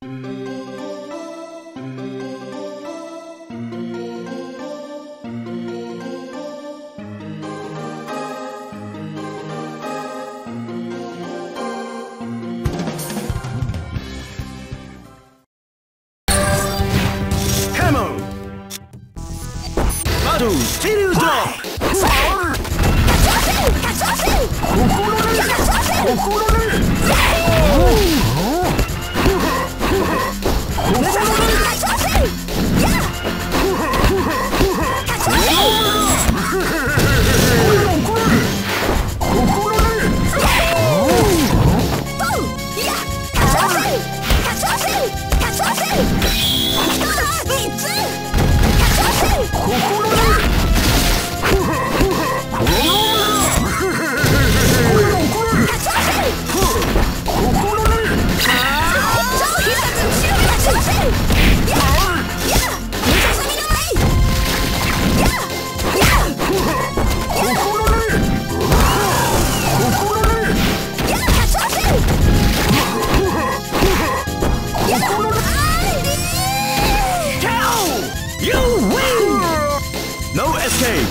No escape.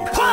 Why?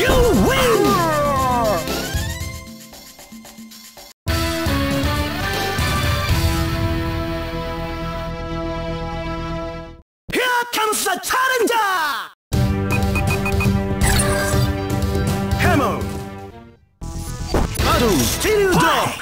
You win! Here comes the challenger! Hammer! Battle Steel Dog!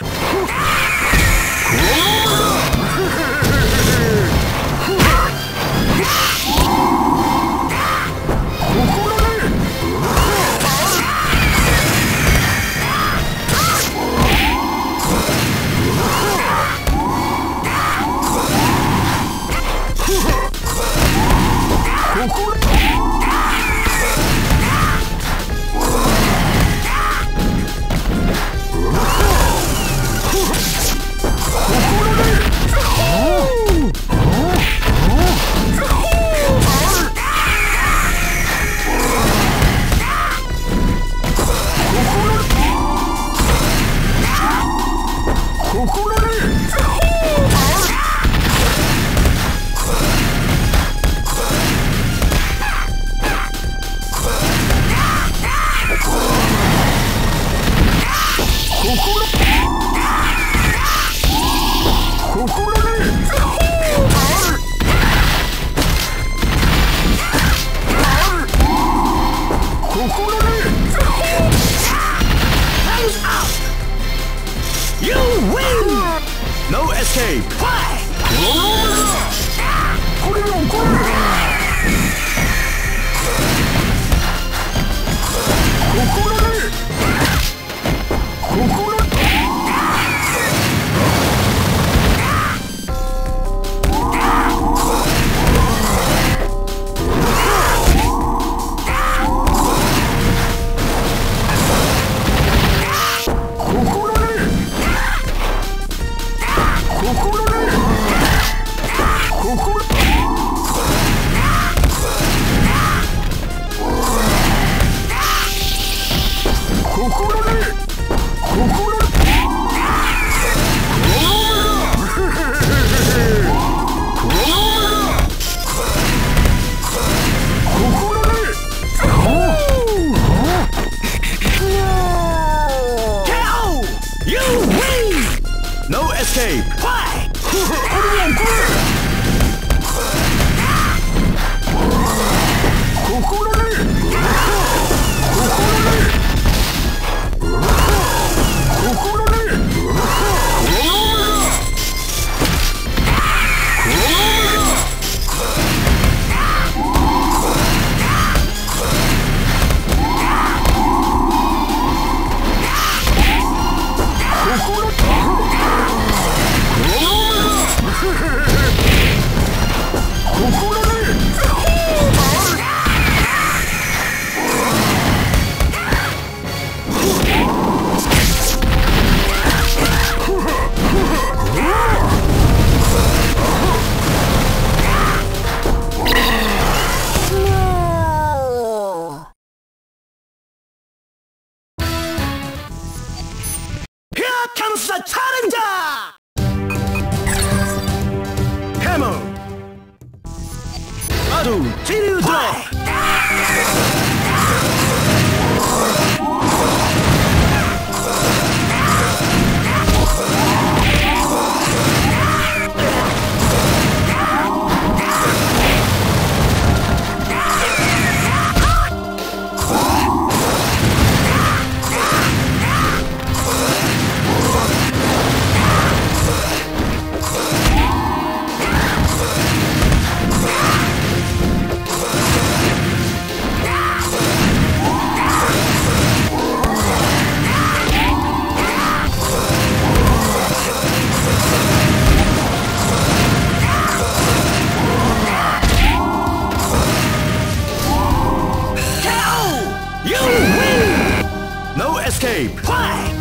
Escape! Play!